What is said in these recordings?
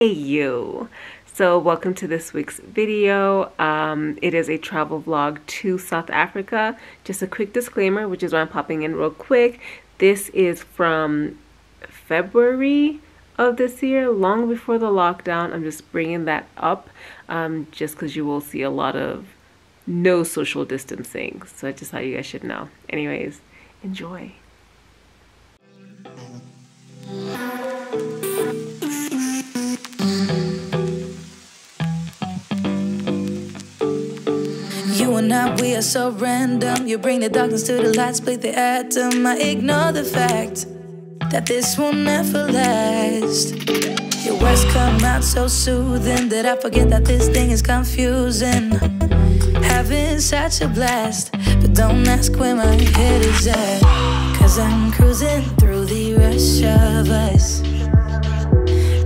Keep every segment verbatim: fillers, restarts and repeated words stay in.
Hey you! So welcome to this week's video. Um, it is a travel vlog to South Africa. Just a quick disclaimer, which is why I'm popping in real quick. This is from February of this year, long before the lockdown. I'm just bringing that up um, just because you will see a lot of no social distancing. So I just thought you guys should know. Anyways, enjoy. You and I, we are so random. You bring the darkness to the light, split the atom. I ignore the fact that this will never last. Your words come out so soothing that I forget that this thing is confusing. Having such a blast, but don't ask where my head is at, 'cause I'm cruising through the rush of us.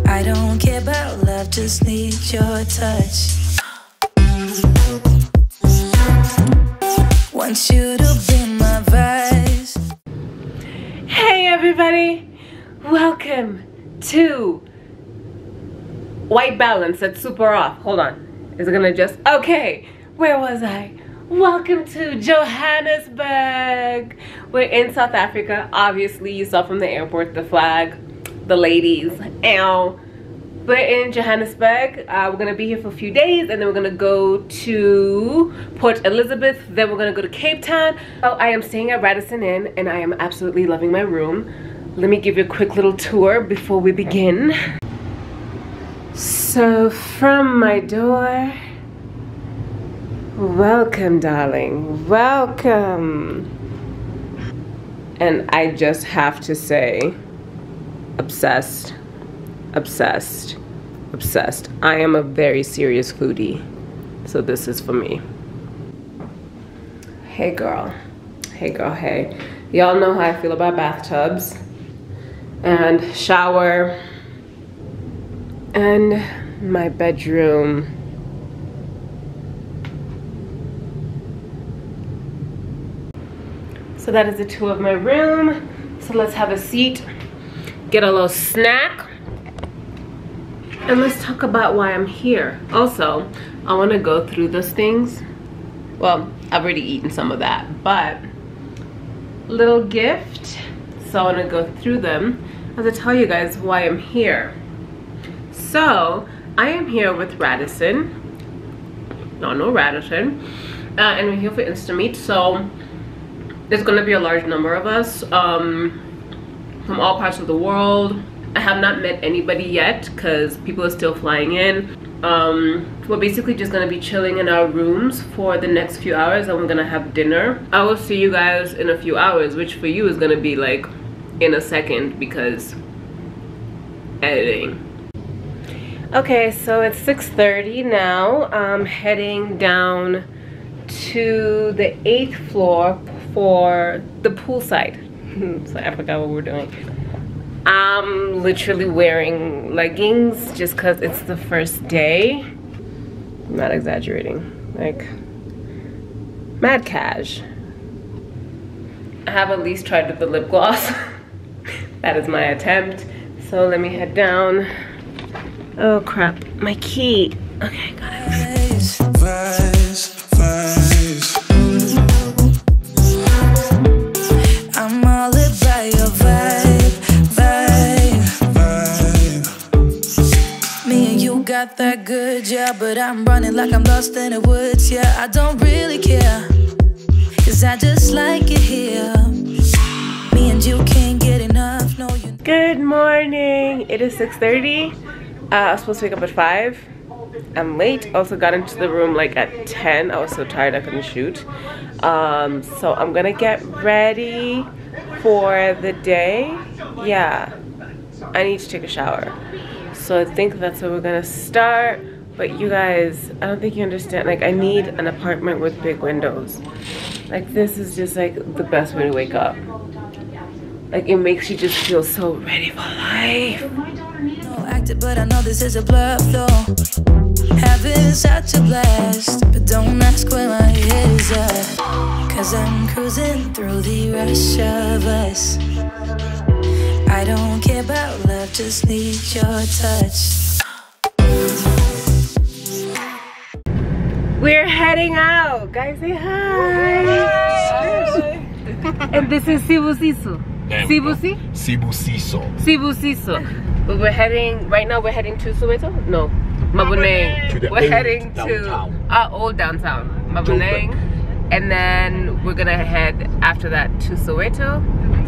I don't care about love, just need your touch. Want you to be my vice. Hey everybody, welcome to White Balance. That's super off. Hold on, is it gonna adjust? Okay, where was I? Welcome to Johannesburg. We're in South Africa. Obviously, you saw from the airport the flag, the ladies. Ow. We're in Johannesburg. Uh, we're gonna be here for a few days, and then we're gonna go to Port Elizabeth. Then we're gonna go to Cape Town. Oh, I am staying at Radisson Inn, and I am absolutely loving my room. Let me give you a quick little tour before we begin. So, from my door, welcome, darling, welcome. And I just have to say, obsessed. Obsessed, obsessed. I am a very serious foodie, so this is for me. Hey girl, hey girl, hey. Y'all know how I feel about bathtubs and shower and my bedroom. So that is the tour of my room. So let's have a seat, get a little snack. And let's talk about why I'm here. Also, I want to go through those things. Well, I've already eaten some of that, but little gift. So I want to go through them as I tell you guys why I'm here. So I am here with Radisson. No, no Radisson. Uh, and we're here for InstaMeet. So there's going to be a large number of us um, from all parts of the world. I have not met anybody yet because people are still flying in. Um, we're basically just going to be chilling in our rooms for the next few hours, and we're going to have dinner. I will see you guys in a few hours, which for you is going to be like in a second because editing. Okay, so it's six thirty now. I'm heading down to the eighth floor for the poolside. So I forgot what we're doing. I'm literally wearing leggings just because it's the first day. I'm not exaggerating, like mad cash. I have at least tried with the lip gloss. That is my attempt. So let me head down. Oh crap, my key. Okay, got it. Rise, rise. I'm all about your vibe. Got that good, yeah, but I'm running like I'm lost in the woods, yeah. I don't really care, 'cause I just like it here. Me and you can't get enough, no you. Good morning, it is six thirty. Uh, I was supposed to wake up at five. I'm late, also got into the room like at ten. I was so tired I couldn't shoot. Um, so I'm gonna get ready for the day. Yeah, I need to take a shower. So I think that's where we're gonna start. But you guys, I don't think you understand. Like, I need an apartment with big windows. Like, this is just like the best way to wake up. Like, it makes you just feel so ready for life. No acted, but I know this is a bluff though. Having such a blast, but don't ask where my head is at, 'cause I'm cruising through the rush of us. I don't care about love, just need your touch. heading out, guys. Say hi. Hi. Hi. And this is Sibusiso. Sibusi? Sibusiso. Sibusiso. We're heading right now. We're heading to Soweto. No, Maboneng. We're heading downtown. to our old downtown, Maboneng, and then we're gonna head after that to Soweto.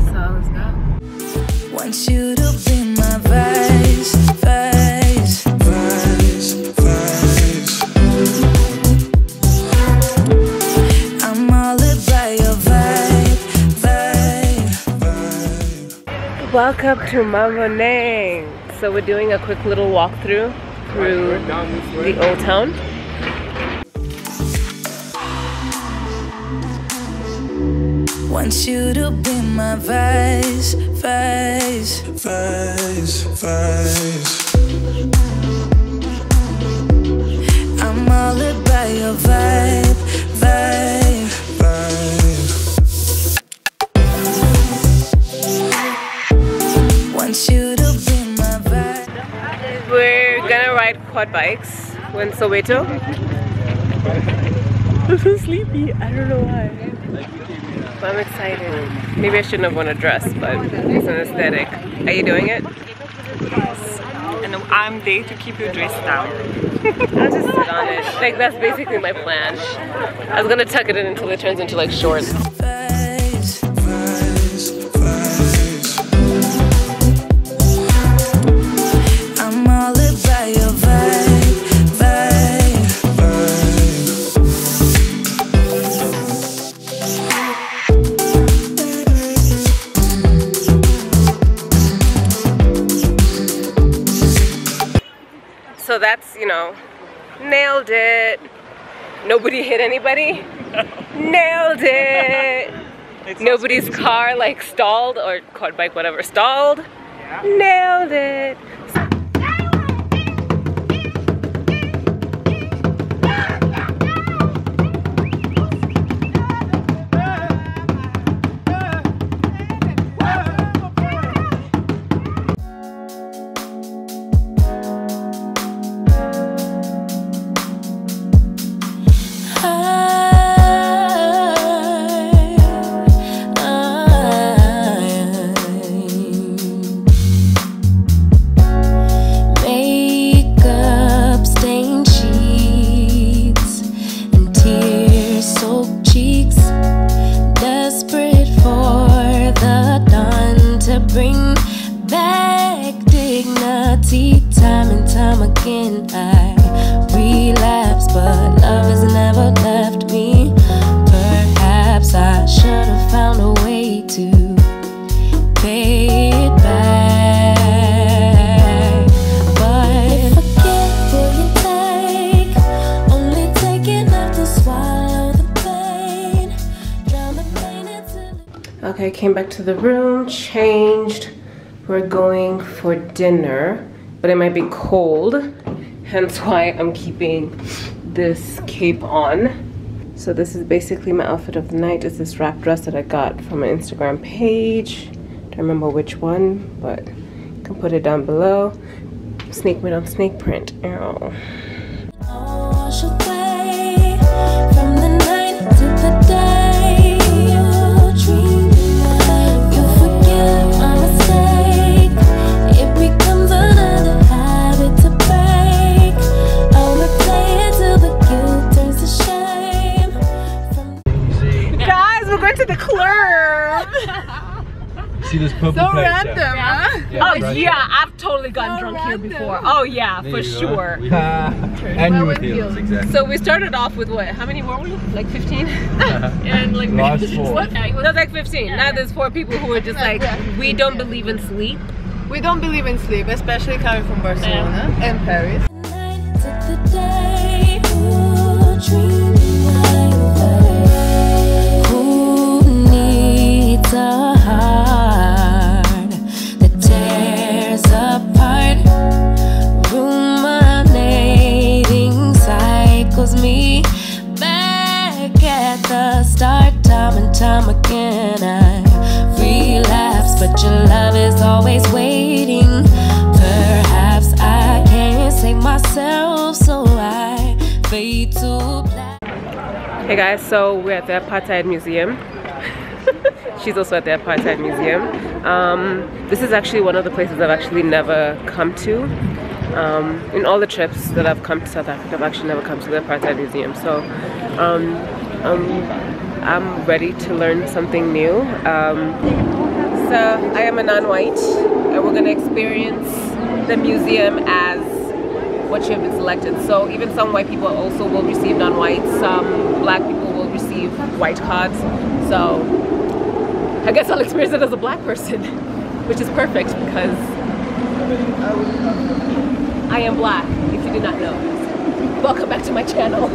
So let's go. Want you to be my vice, vice, vice, vice. Welcome to Maboneng. So we're doing a quick little walkthrough through the old town. Want you to be my vice, vice, vice, vice. I'm all about your vibe, vibe, vibe. We're gonna ride quad bikes. We're in Soweto. I'm so sleepy, I don't know why. But I'm excited. Maybe I shouldn't have worn a dress, but it's an aesthetic. Are you doing it? Yes. And I'm there to keep you dressed down. I'm just astonished. Like, that's basically my plan. I was gonna tuck it in until it turns into like shorts. So that's, you know, nailed it. Nobody hit anybody. Nailed it. It's Nobody's so car like stalled or quad bike, whatever, stalled. Yeah. Nailed it. I came back to the room, changed. We're going for dinner, but it might be cold, hence why I'm keeping this cape on. So this is basically my outfit of the night. It's this wrap dress that I got from my Instagram page. Don't remember which one, but you can put it down below. Snake print on snake print. Ow. See this purple so place, random, yeah. Huh? Yeah, oh right, yeah, right. I've totally gotten so drunk random. here before. Oh yeah, there for sure. And you with heels, exactly. So we started off with what? How many were we? Like fifteen? And like last four. What? Yeah, was, no, like fifteen. Yeah, now yeah. There's four people who are just like, yeah. we don't believe in sleep. We don't believe in sleep, especially coming from Barcelona yeah. and Paris. Me back at the start, time and time again. I relapse, but your love is always waiting. Perhaps I can't save myself, so I fade to black. Hey guys, so we're at the Apartheid Museum. She's also at the Apartheid Museum. Um, this is actually one of the places I've actually never come to. Um, in all the trips that I've come to South Africa, I've actually never come to the Apartheid Museum. So um, um, I'm ready to learn something new. Um, so I am a non-white, and we're going to experience the museum as what you have been selected. So even some white people also will receive non-whites. Some black people will receive white cards. So I guess I'll experience it as a black person, which is perfect because I am black, if you did not know. Welcome back to my channel.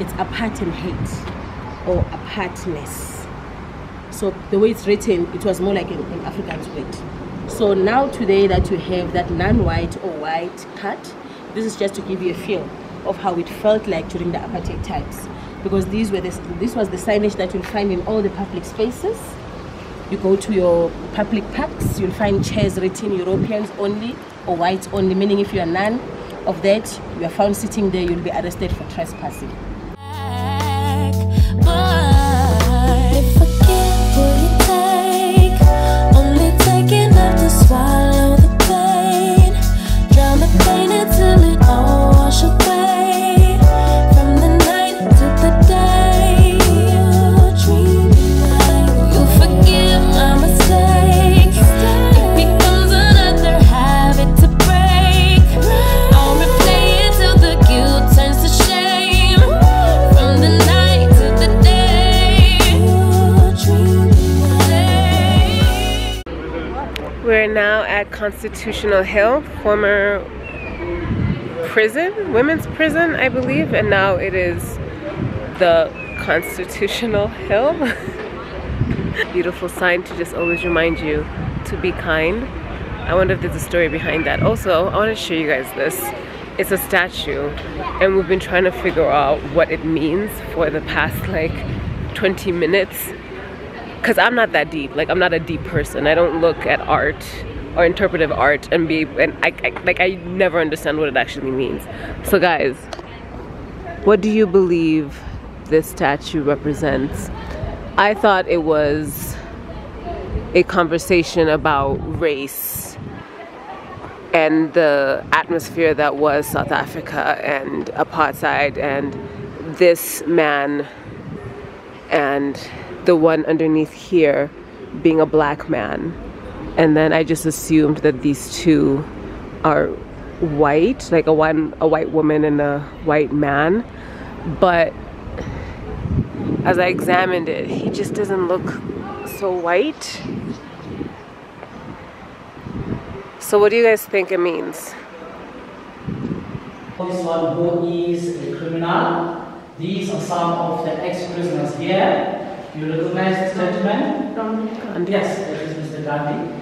It's apartheid hate or apartness. So the way it's written, it was more like an, an African script. So now today that you have that non-white or white cut, this is just to give you a feel of how it felt like during the apartheid times. Because these were the, this was the signage that you'll find in all the public spaces. You go to your public parks, you'll find chairs written Europeans only or whites only, meaning if you are none of that, you are found sitting there, you'll be arrested for trespassing. Now at Constitutional Hill, former prison, women's prison, I believe, and now it is the Constitutional Hill. Beautiful sign to just always remind you to be kind. I wonder if there's a story behind that. Also, I want to show you guys this. It's a statue, and we've been trying to figure out what it means for the past like twenty minutes. Because I'm not that deep, like I'm not a deep person. I don't look at art or interpretive art and be, and I, I, like I never understand what it actually means. So guys, what do you believe this statue represents? I thought it was a conversation about race and the atmosphere that was South Africa and apartheid and this man and the one underneath here being a black man, and then I just assumed that these two are white, like a one a white woman and a white man. But as I examined it, he just doesn't look so white. So what do you guys think it means? This one who is a criminal. These are some of the ex-prisoners here. You recognize this gentleman? Gandhi. Yes, that is Mister Gandhi.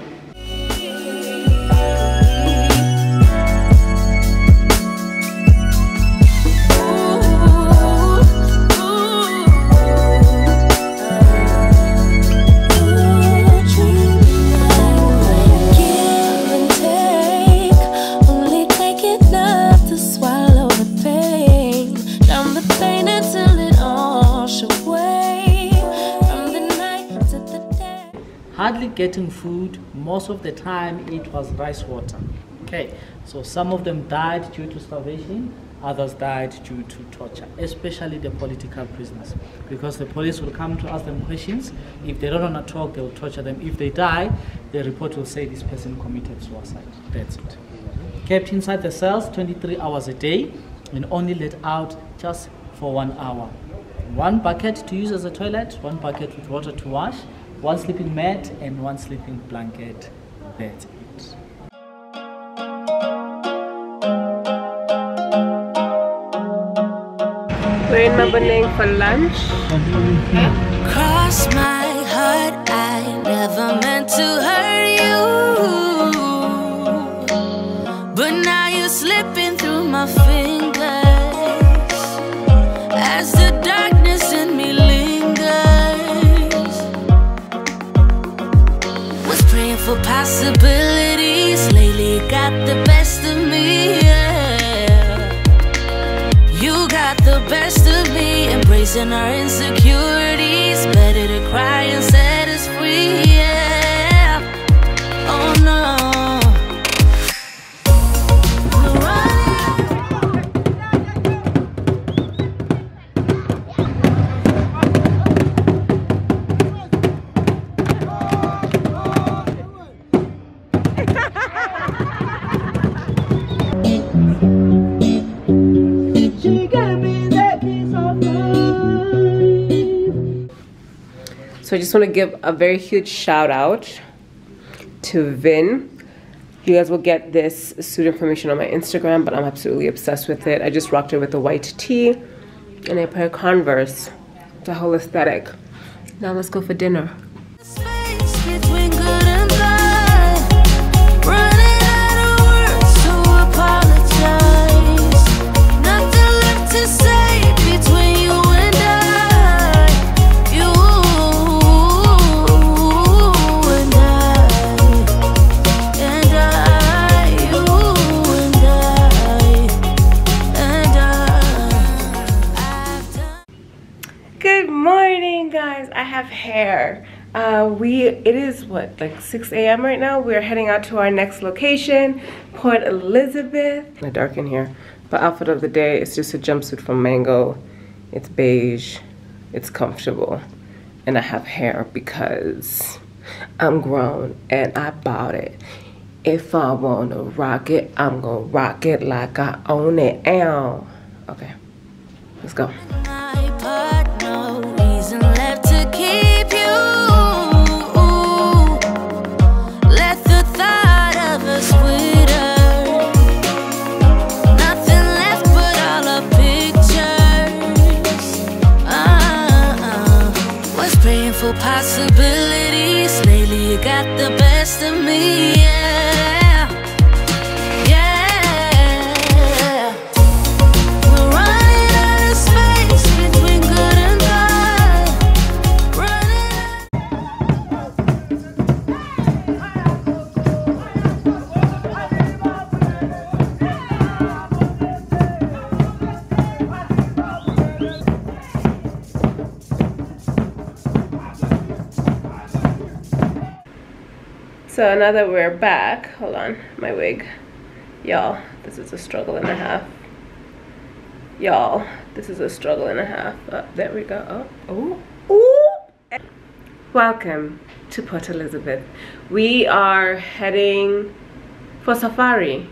Hardly getting food, most of the time it was rice water. Okay, so some of them died due to starvation, others died due to torture, especially the political prisoners. Because the police will come to ask them questions. If they don't want to talk, they will torture them. If they die, the report will say this person committed suicide. That's it. Kept inside the cells twenty-three hours a day and only let out just for one hour. One bucket to use as a toilet, one bucket with water to wash, one sleeping mat and one sleeping blanket. That's it. We're in Maboneng for lunch. Cross my heart, I never meant to hurt you, but now you're slipping through my fingers as the darkness in me lingers. For possibilities lately got the best of me, yeah. You got the best of me. facing our insecurities. Better to cry and set us free, yeah. Oh no. So I just want to give a very huge shout out to Vin. You guys will get this suit information on my Instagram, but I'm absolutely obsessed with it. I just rocked it with a white tee and a pair of Converse. The whole aesthetic. Now let's go for dinner. Hair. Uh, we it is what, like six A M right now. We're heading out to our next location, Port Elizabeth. It's dark in here. But outfit of the day is just a jumpsuit from Mango. It's beige. It's comfortable, and I have hair because I'm grown and I bought it. If I wanna rock it, I'm gonna rock it like I own it. Ow. Okay, let's go. Possibilities, lately you got the best of me, yeah, yeah. We're running out of space between good and bad. Running out. So now that we're back, hold on, my wig. Y'all, this is a struggle and a half. Y'all, this is a struggle and a half. Oh, there we go. Oh, oh, oh. Welcome to Port Elizabeth. We are heading for safari.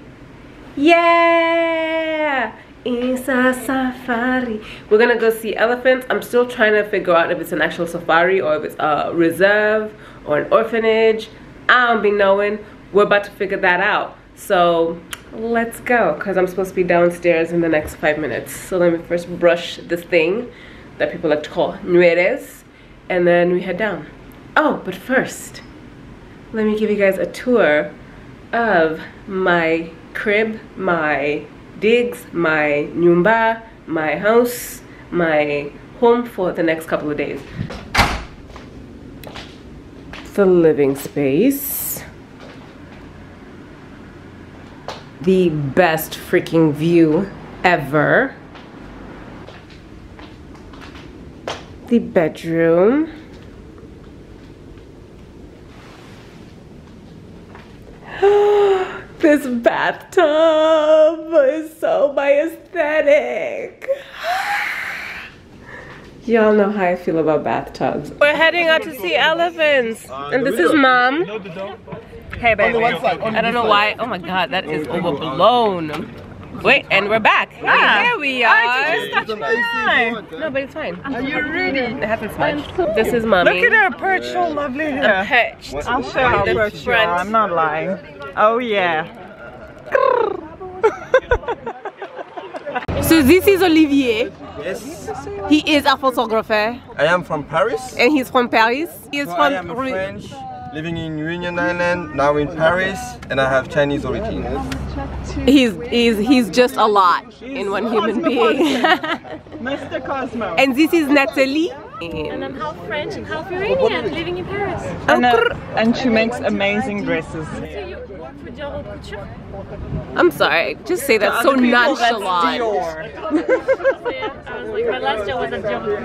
Yeah! It's a safari. We're gonna go see elephants. I'm still trying to figure out if it's an actual safari or if it's a reserve or an orphanage. I don't be knowing. We're about to figure that out. So let's go, because I'm supposed to be downstairs in the next five minutes. So let me first brush this thing that people like to call nueres, and then we head down. Oh, but first, let me give you guys a tour of my crib, my digs, my nyumba, my house, my home for the next couple of days. The living space, the best freaking view ever, the bedroom, this bathtub is so my aesthetic. Y'all know how I feel about bathtubs. We're heading out to see elephants. And this is Mom. Hey, baby. I don't know why. Oh my God, that is overblown. Wait, and we're back. Ah, here we are. Oh, did you touch mine? No, but it's fine. Are you ready? It happens much. This is Mommy. Look at her perch, so lovely here. I'm perched. I'll show you how perched you are. I'm not lying. Oh, yeah. So this is Olivier. Yes. He is a photographer. I am from Paris. And he's from Paris. He is so from I am French, living in Union Island, now in Paris, and I have Chinese origin. He's he's he's just a lot in one human being. Mister Cosmo. And this is Nathalie. And I'm half French and half Iranian, living in Paris. And, uh, and she makes amazing dresses. I'm sorry, just say that so nonchalant. I was like, my last job was at Dior.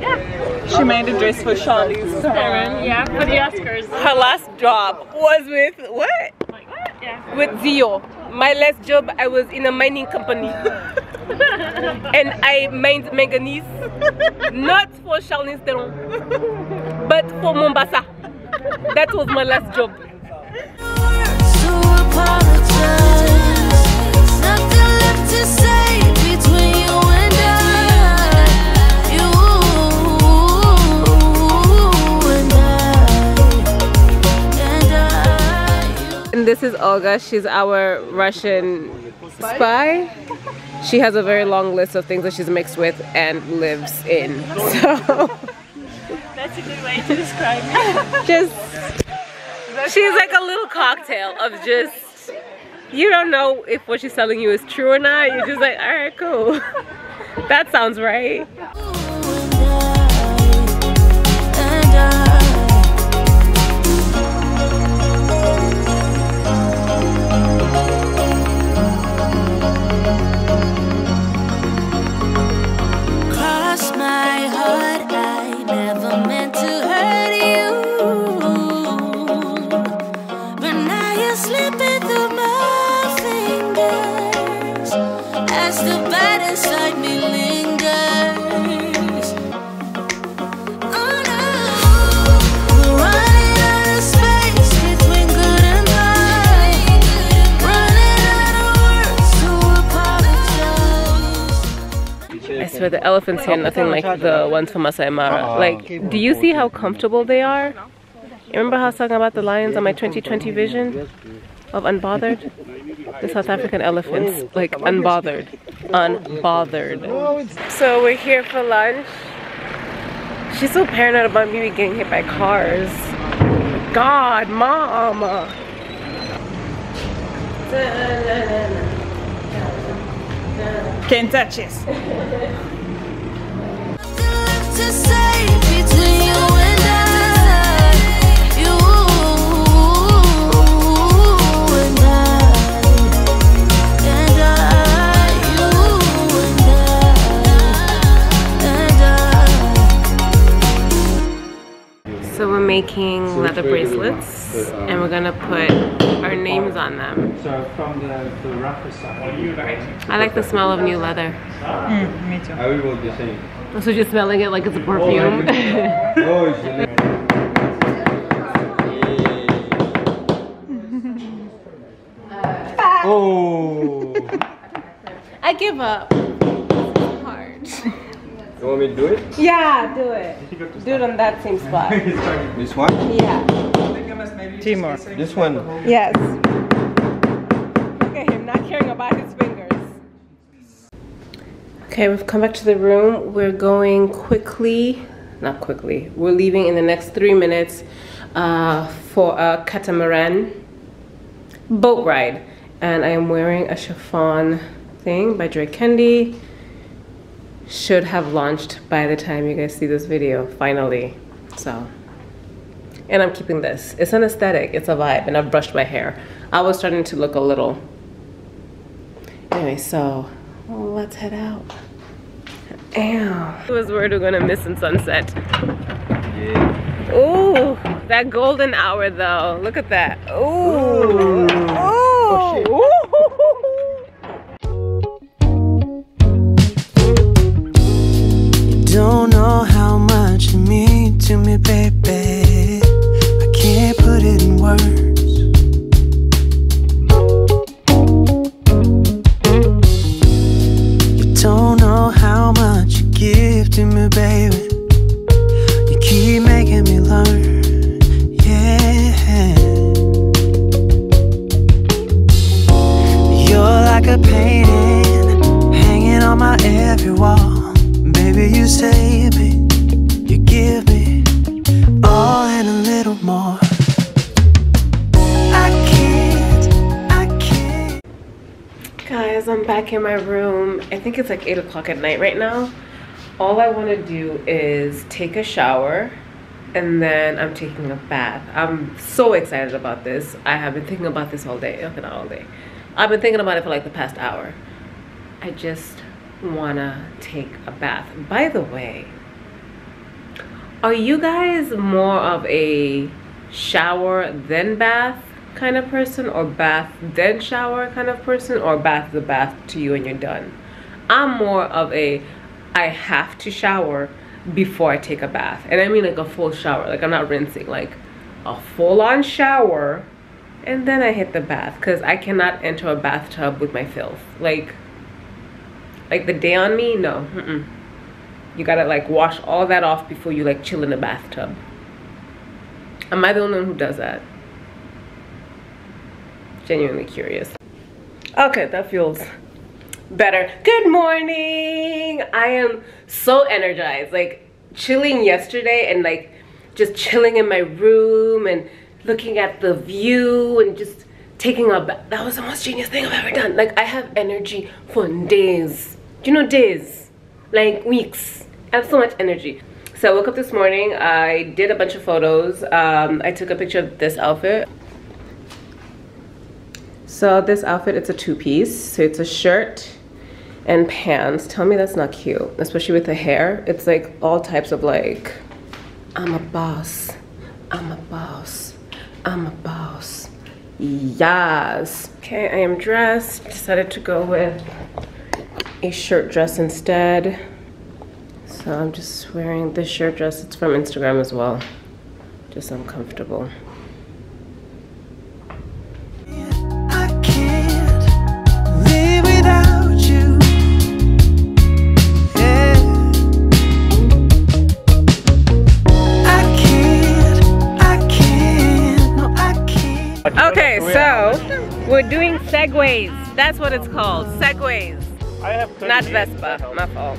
Yeah. She made a dress for Charlize Theron. Yeah, for the Oscars. Her last job was with what? Like what? Yeah. With Dior. My last job, I was in a mining company, and I mined manganese, not for Charlize Theron, but for Mombasa. That was my last job. Nothing left to say between you and I. You and I. And I. And this is Olga. She's our Russian spy. She has a very long list of things that she's mixed with and lives in. So that's a good way to describe it. Just. She's like a little cocktail of just, you don't know if what she's telling you is true or not. You're just like, alright, cool. That sounds right. Cross my heart, I never meant to hurt you. Slipping through my fingers as the bad inside me lingers. Oh no, we're running out of space between good and bad. Running out of words to apologize. I swear the elephants here are nothing like the ones from Masai Mara. Like, do you see how comfortable they are? Remember how I was talking about the lions on my twenty twenty vision of unbothered? The South African elephants, like unbothered, unbothered. So we're here for lunch. She's so paranoid about me getting hit by cars. God, mama. Can't touch us. So we're making leather bracelets and we're gonna put our names on them. So from the, the rougher side. I like the smell of new leather. Mm, me too. I will be saying. So just smelling it like it's a perfume. Oh! I give up. It's hard. You want me to do it? Yeah, do it. Do it on that same spot. This one? Yeah. Timor. This one? Yes. Look at him, not caring about his fingers. Okay, we've come back to the room. We're going quickly. Not quickly. We're leaving in the next three minutes uh, for a catamaran boat ride. And I am wearing a chiffon thing by Dre Kendi. Should have launched by the time you guys see this video, finally. So, and I'm keeping this. It's an aesthetic, it's a vibe, and I've brushed my hair. I was starting to look a little. Anyway, so let's head out. Damn. It was word we're gonna miss in sunset. Yeah. Ooh, that golden hour though. Look at that. Ooh. Ooh. Ooh. Oh, shit. Ooh. Don't know how much you mean to me, baby. I can't put it in words. You don't know how much you give to me, baby. You keep making me learn, yeah. You're like a painting hanging on my every wall. Baby, you save me, you give me all and a little more. I can't, I can't. Guys, I'm back in my room. I think it's like eight o'clock at night right now. All I want to do is take a shower, and then I'm taking a bath. I'm so excited about this. I have been thinking about this all day. Okay, not all day. I've been thinking about it for like the past hour. I just wanna take a bath. By the way, are you guys more of a shower then bath kind of person, or bath then shower kind of person, or bath the bath to you and you're done? I'm more of a I have to shower before I take a bath, and I mean like a full shower, like I'm not rinsing, like a full-on shower, and then I hit the bath, because I cannot enter a bathtub with my filth. Like like the day on me, no. Mm-mm. You gotta like wash all that off before you like chill in the bathtub. Am I the only one who does that? Genuinely curious. Okay, that feels better. Good morning. I am so energized. Like chilling yesterday and like just chilling in my room and looking at the view and just taking a bath. That was the most genius thing I've ever done. Like I have energy for days. Do you know days? Like weeks. I have so much energy. So I woke up this morning. I did a bunch of photos. Um, I took a picture of this outfit. So this outfit, it's a two-piece. So it's a shirt and pants. Tell me that's not cute, especially with the hair. It's like all types of like, I'm a boss, I'm a boss, I'm a boss. Yes. Okay, I am dressed. Decided to go with a shirt dress instead. So I'm just wearing this shirt dress. It's from Instagram as well. Just uncomfortable. We're doing segways. That's what it's called. Segways. I have not Vespa. My fault.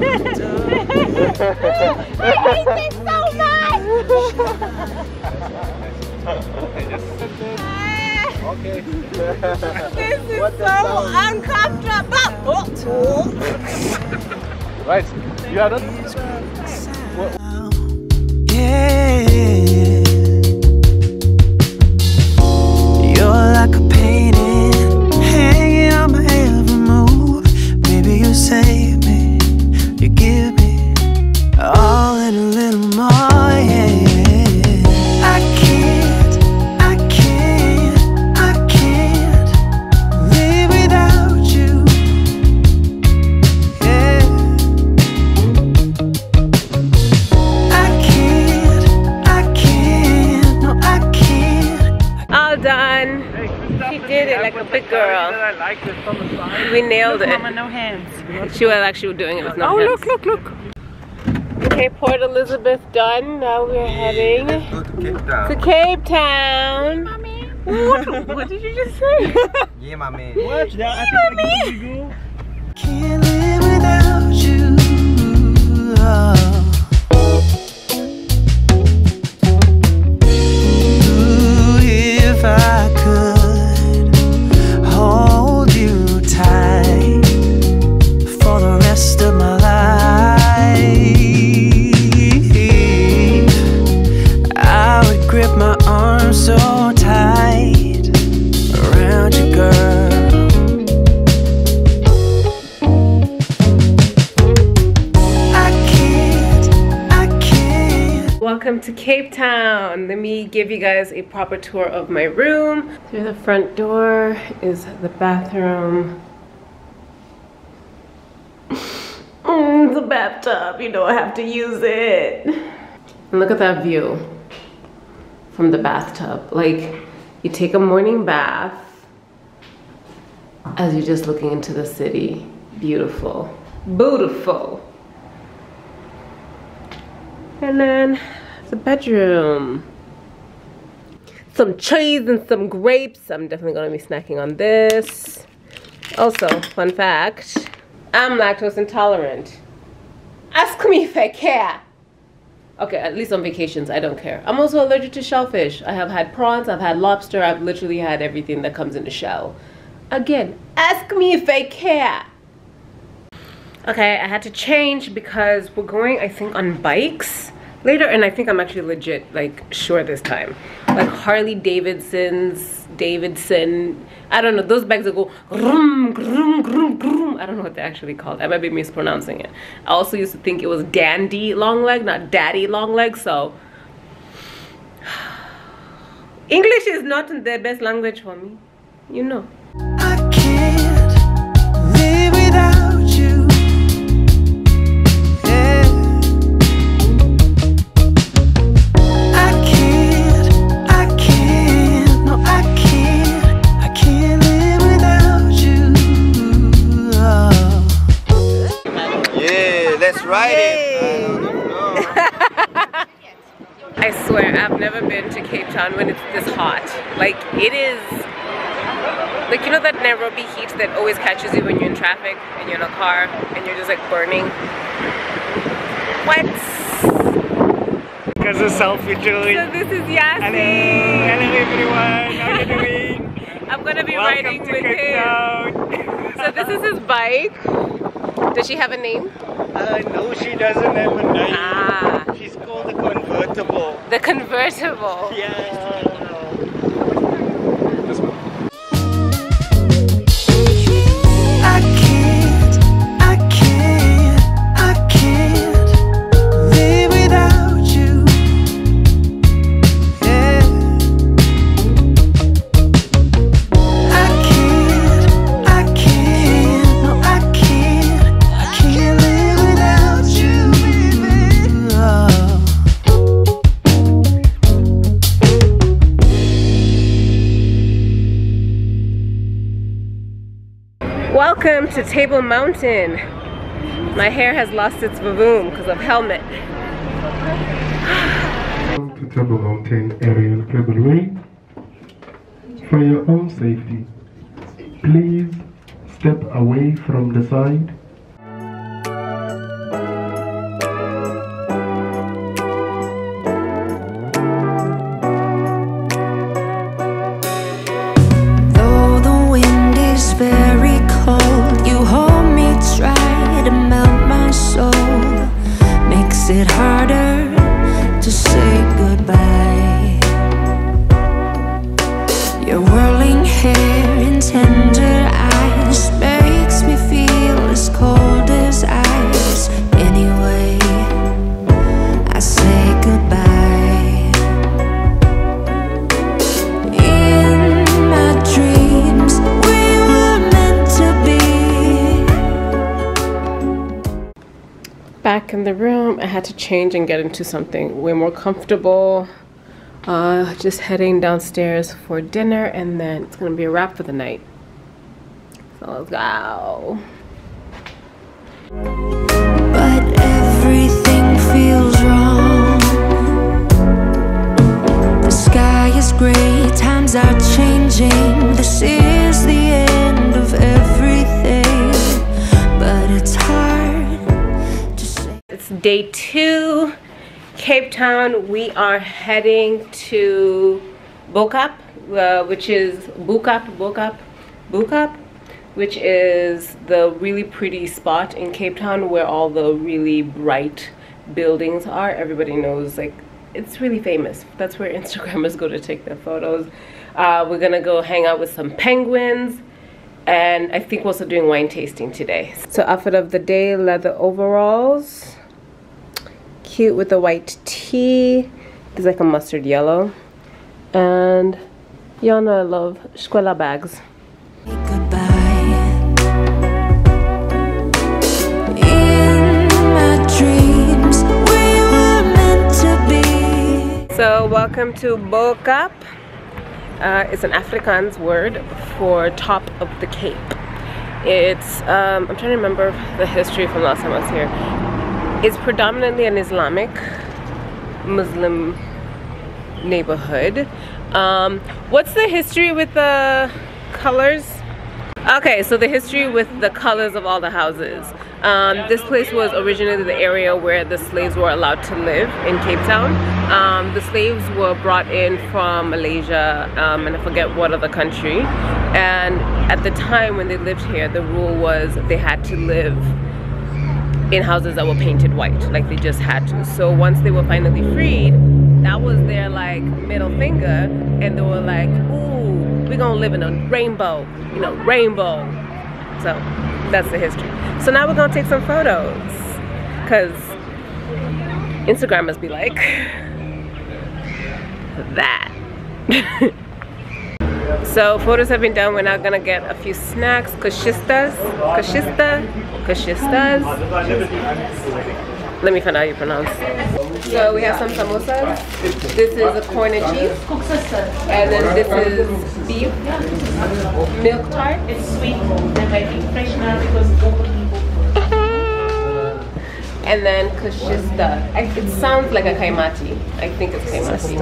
I hate this so much. This is so uncomfortable. Right. You are not. Yeah. You're like a painting, hanging on my every move. Baby, you save me, you give me all and a little more, yeah. I can't, I can't, I can't live without you, yeah. I can't, I can't, no I can't. All done. She did it like a big girl. We nailed it. Mama, no hands. She was actually doing it with no hands. Oh, look, look, look. Okay, Port Elizabeth done. Now we're heading to Cape Town. Mommy. What, what did you just say? Yeah, mommy. What? Yeah, mommy. Can't live without you. If I could. To Cape Town. Let me give you guys a proper tour of my room. Through the front door is the bathroom. Mm, the bathtub, you know I have to use it. And look at that view from the bathtub. Like you take a morning bath as you're just looking into the city. Beautiful, beautiful. And then the bedroom, some cheese and some grapes. I'm definitely gonna be snacking on this. Also, fun fact, I'm lactose intolerant. Ask me if I care. Okay, at least on vacations I don't care. I'm also allergic to shellfish. I have had prawns, I've had lobster, I've literally had everything that comes in the shell. Again, ask me if I care. Okay, I had to change because we're going, I think, on bikes later, and I think I'm actually legit, like, sure this time. Like Harley Davidson's, Davidson, I don't know, those bikes that go grum, grum, grum, grum. I don't know what they're actually called. I might be mispronouncing it. I also used to think it was Dandy Long Leg, not Daddy Long Leg, so. English is not the best language for me, you know. I can't live without you. I swear, I've never been to Cape Town when it's this hot. Like, it is, like, you know that Nairobi heat that always catches you when you're in traffic and you're in a car and you're just like burning? What? Because of selfie, Julie. So this is Yassi. Hello, hello everyone, how you doing? I'm gonna be Welcome riding to with Cape him. So this is his bike. Does she have a name? Uh, no, she doesn't have a name. Ah. She's called the convertible. The convertible. Yeah. This one. I can't, I can't, I can't live without you. Yeah. I can't, I can't, no, I can't, I can't live. Welcome to Table Mountain. My hair has lost its vavoom because of helmet. Welcome to Table Mountain Aerial Cableway. For your own safety, please step away from the side. It's harder to say goodbye. Your whirling hair and tender eyes makes me feel as cold as ice. Anyway, I say goodbye. In my dreams, we were meant to be. Back in the room, I had to change and get into something way more comfortable. Uh, just heading downstairs for dinner, and then it's gonna be a wrap for the night. So let's go. But everything feels wrong. The sky is gray, times are changing. This is the end of everything, but it's hard. It's day two, Cape Town. We are heading to Bo-Kaap, uh, which is Bo-Kaap, Bo-Kaap, Bo-Kaap, which is the really pretty spot in Cape Town where all the really bright buildings are. Everybody knows, like, it's really famous. That's where Instagrammers go to take their photos. Uh, we're gonna go hang out with some penguins. And I think we're also doing wine tasting today. So outfit of the day, leather overalls. Cute with the white tee. It's like a mustard yellow. And y'all know I love Schüller bags. So welcome to Bo-Kaap. Uh, it's an Afrikaans word for top of the Cape. It's, um, I'm trying to remember the history from last time I was here. It's predominantly an Islamic Muslim neighborhood. Um, what's the history with the colors? Okay, so the history with the colors of all the houses. Um, this place was originally the area where the slaves were allowed to live in Cape Town. Um, the slaves were brought in from Malaysia um, and I forget what other country. And at the time when they lived here, the rule was they had to live in houses that were painted white, like they just had to. So once they were finally freed, that was their like middle finger, and they were like, ooh, we're gonna live in a rainbow, you know, rainbow. So that's the history. So now we're gonna take some photos, cause Instagram must be like that. So photos have been done. We're now gonna get a few snacks, cochistas, cochista, cochistas. Let me find out how you pronounce. So we have some samosas. This is a corn and cheese, and then this is beef milk tart. It's sweet and might be fresh now because. And then kushista. I, it sounds like a kaimati. I think it's kaimati.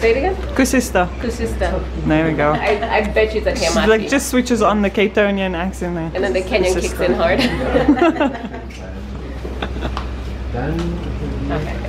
Say it again? Kushista. Kushista. There we go. I, I bet you it's a kaimati. She, like, just switches on the Cape Townian accent there. And then the Kenyan kushista kicks in hard. Okay.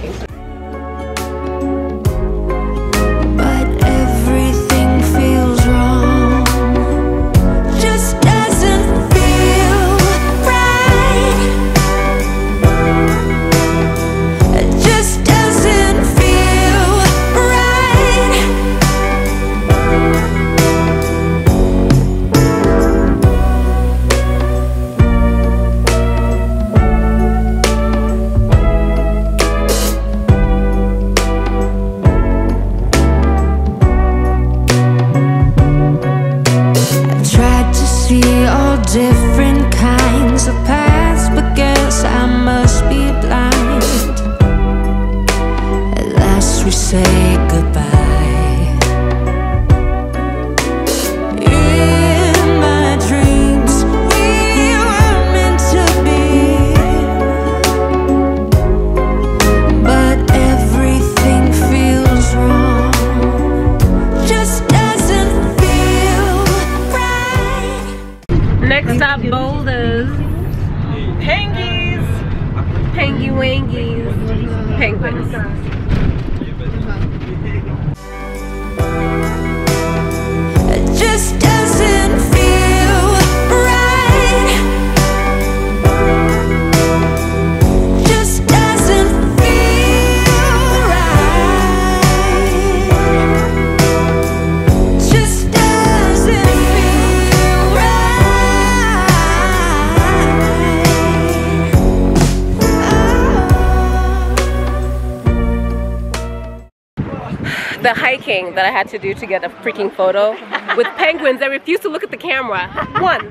The hiking that I had to do to get a freaking photo with penguins that refused to look at the camera once.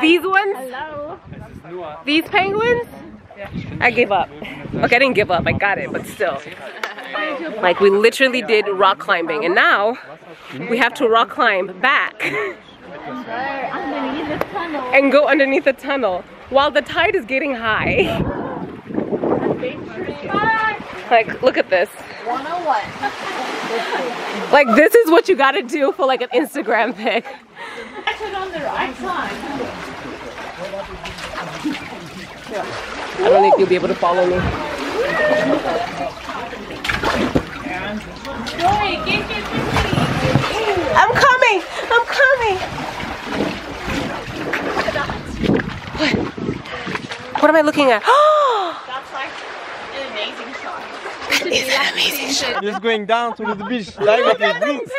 These ones? Hello. These penguins? I gave up. Okay, I didn't give up. I got it, but still. Like, we literally did rock climbing, and now we have to rock climb back and go underneath the tunnel while the tide is getting high. Like, look at this. one oh one. Like, this is what you gotta do for like an Instagram pic. I put on the right time. I don't think you'll be able to follow me. I'm coming! I'm coming! What? What am I looking at? It's an amazing shot. Just going down to the beach. Like the penguins.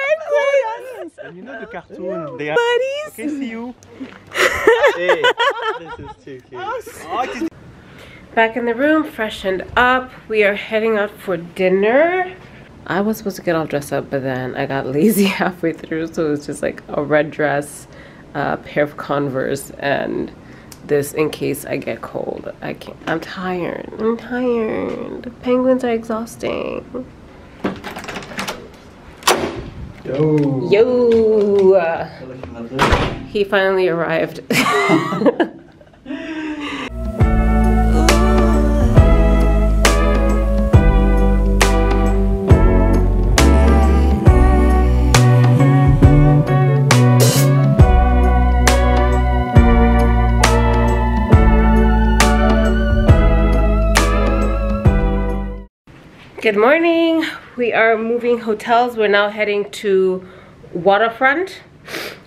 And you know the cartoon. They are buddies. Okay, see you. Hey, this is too cute. Back in the room, freshened up. We are heading out for dinner. I was supposed to get all dressed up, but then I got lazy halfway through, so it was just like a red dress, a pair of Converse, and this in case I get cold. I can't. I'm tired. I'm tired. Penguins are exhausting. Yo. Yo. He finally arrived. Good morning. We are moving hotels. We're now heading to Waterfront,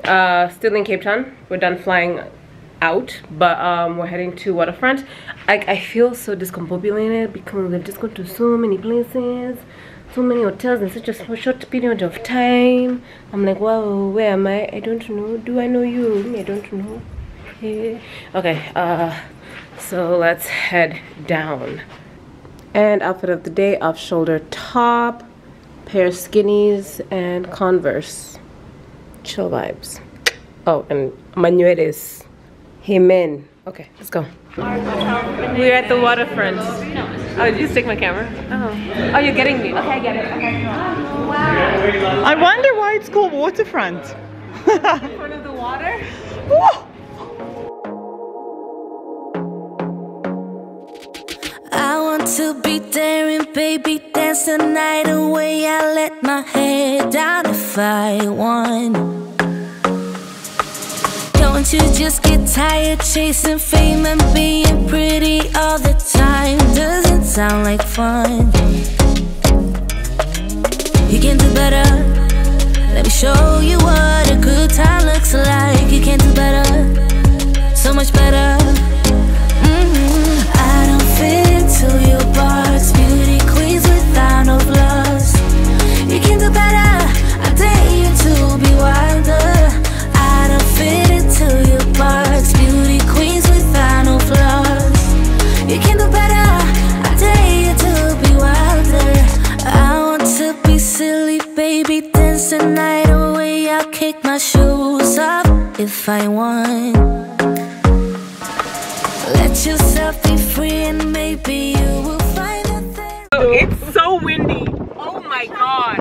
uh, still in Cape Town. We're done flying out, but um we're heading to Waterfront. I, I feel so discombobulated because we've just gone to so many places, so many hotels in such a short period of time. I'm like, wow, where am I? I don't know. Do I know you? I don't know. Hey. Okay, uh so let's head down. And outfit of the day, off shoulder top, pair of skinnies and Converse. Chill vibes. Oh, and Manuelis. Amen. Okay, let's go. We're at the waterfront. Oh, did you stick my camera? Oh. Oh, you're getting me. Okay, I get it. Okay. Oh, wow. I wonder why it's called Waterfront. In front of the water? Whoa. I want to be there and baby dance the night away. I let my head down if I want. Don't you just get tired chasing fame and being pretty all the time? Doesn't sound like fun. You can do better. Let me show you what a good time looks like. You can do better. So much better. Mm-hmm. I don't fit into your bars, beauty queens without no gloves. You can do better. I dare you to be wilder. I don't fit. Parks, beauty queens without no flaws. You can do better. I dare you to be wilder. I want to be silly, baby. Dance the night away. I'll kick my shoes up if I want. Let yourself be free, and maybe you will find a thing. Oh, it's so windy. Oh my god.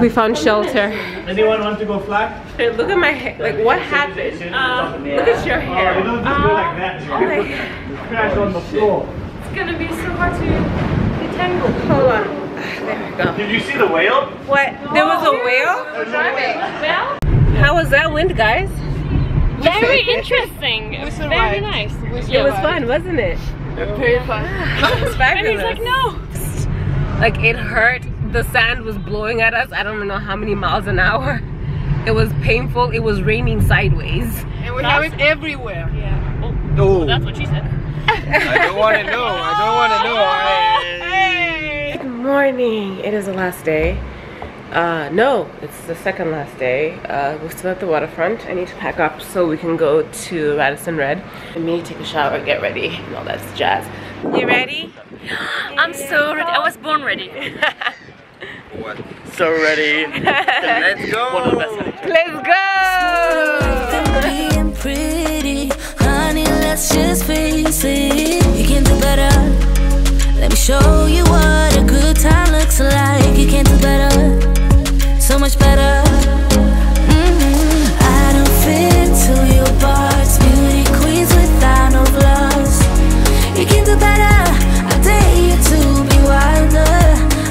We found shelter. Anyone want to go flat? Look at my hair. Like, what happened? Uh, look at your hair. Oh, don't just go like that. Oh my god. Crash on the floor. It's gonna be so hard to detangle. Hold on. There we go. Did you see the whale? What? No. There was a whale? I was driving. Well? How was that wind, guys? Very interesting. It was very nice. It was fun, wasn't it? Very fun. It was fabulous. And he's like, no. Like, it hurt. The sand was blowing at us. I don't even know how many miles an hour. It was painful. It was raining sideways. And we have it everywhere. Yeah. Oh, no. Oh, that's what she said. I don't want to know. I don't want to know. Hey. Good morning. It is the last day. Uh, no, it's the second last day. Uh, we're still at the waterfront. I need to pack up so we can go to Radisson Red. I need to take a shower, get ready, and all that jazz. You ready? I'm so ready. I was born ready. What? So ready. Let's go. One of the best. Let's go. Being pretty, honey, let's just face it. You can do better. Let me show you what a good time looks like. You can do better. So much better. Mm-hmm. I don't fit to your parts, beauty queens without no gloves. You can do better. I dare you to be wilder.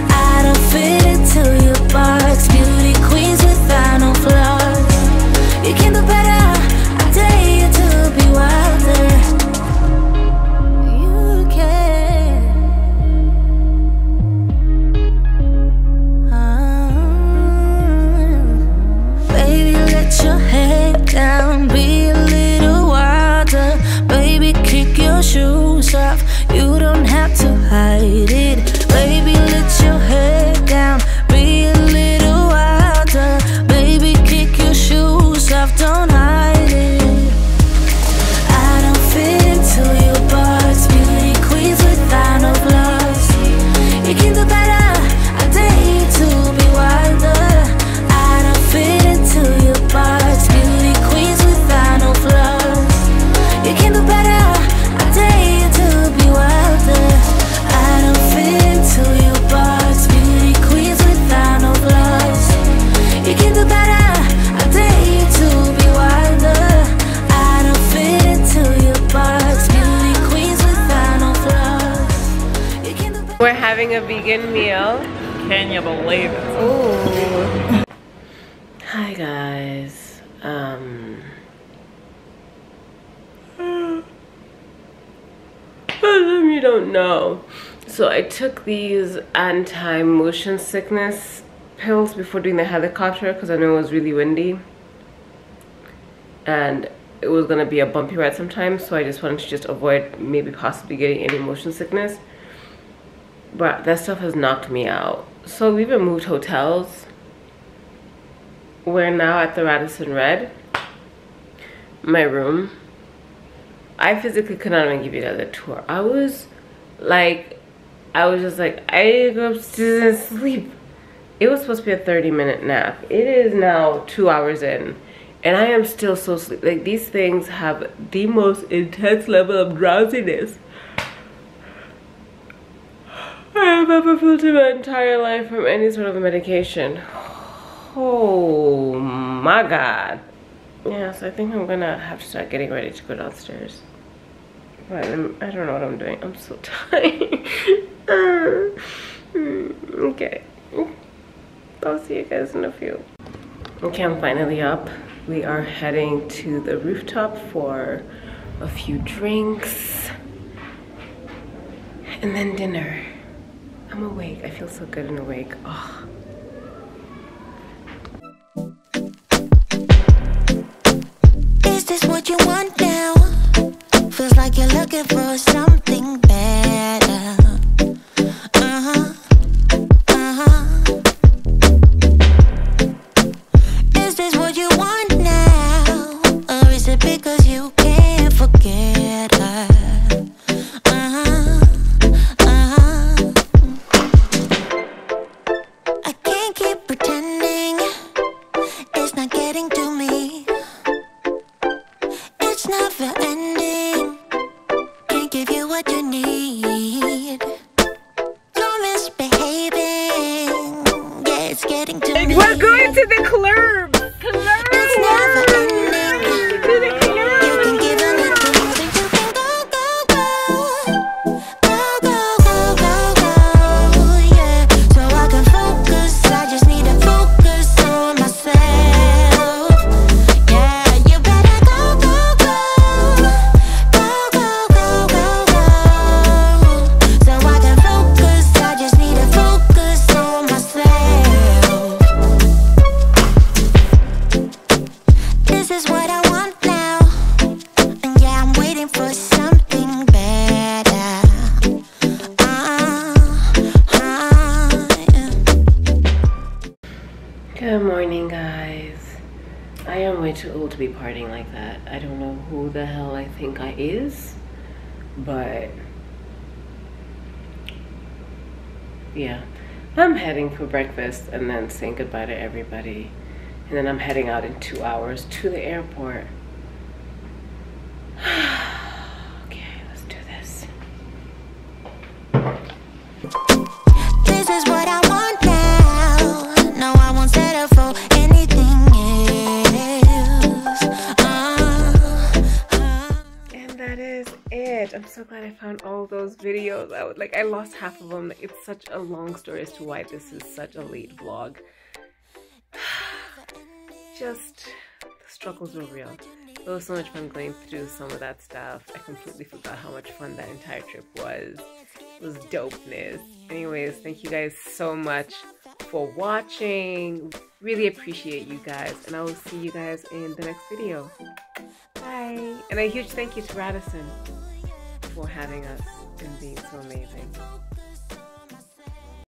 I don't fit into your box, beauty queens without no flaws. You can do better. I dare you to be wilder. You can. Uh, baby, let your head down, be a little wilder. Baby, kick your shoes off. You don't have to hide it. Baby, let your head down. Be a little wilder. Baby, kick your shoes off. Don't hide it. I don't fit into your bars. Beauty queens without no gloves. You can do better. I dare you to be wilder. I don't fit into your bars. Beauty queens without no gloves. You can do better. I dare you to be wilder. I don't fit into your box, beauty queens without no gloves. You can do better. I dare you to be wilder. I don't fit into your box, beauty queens without no gloves. You can do better. We're having a vegan meal. Can you believe it? Ooh. Hi guys. Um. of them you don't know. So I took these anti-motion sickness pills before doing the helicopter because I knew it was really windy and it was gonna be a bumpy ride sometimes, so I just wanted to just avoid maybe possibly getting any motion sickness. But that stuff has knocked me out. So we even moved hotels. We're now at the Radisson Red, my room. I physically could not even give you guys a tour. I was like, I was just like, I need to go upstairs and sleep. It was supposed to be a thirty minute nap. It is now two hours in and I am still so sleepy. Like, these things have the most intense level of drowsiness I have ever felt in my entire life from any sort of a medication. Oh my God. Yeah, so I think I'm gonna have to start getting ready to go downstairs. But I'm, I don't know what I'm doing. I'm so tired. Okay. I'll see you guys in a few. Okay, I'm finally up. We are heading to the rooftop for a few drinks and then dinner. I'm awake. I feel so good and awake. Oh. Is this what you want now? Feels like you're looking for something better. Uh-huh. Yeah, I'm heading for breakfast and then saying goodbye to everybody. And then I'm heading out in two hours to the airport. Okay, let's do this. This is what I want now. No, I won't settle for anything else. Uh, uh. And that is it. I'm so glad I found all those videos. I would, like, I lost half of them. It's such a long story as to why this is such a late vlog. Just the struggles were real. It was so much fun going through some of that stuff. I completely forgot how much fun that entire trip was. It was dopeness. Anyways, thank you guys so much for watching. Really appreciate you guys, and I will see you guys in the next video. Bye. And a huge thank you to Radisson for having us and being so amazing.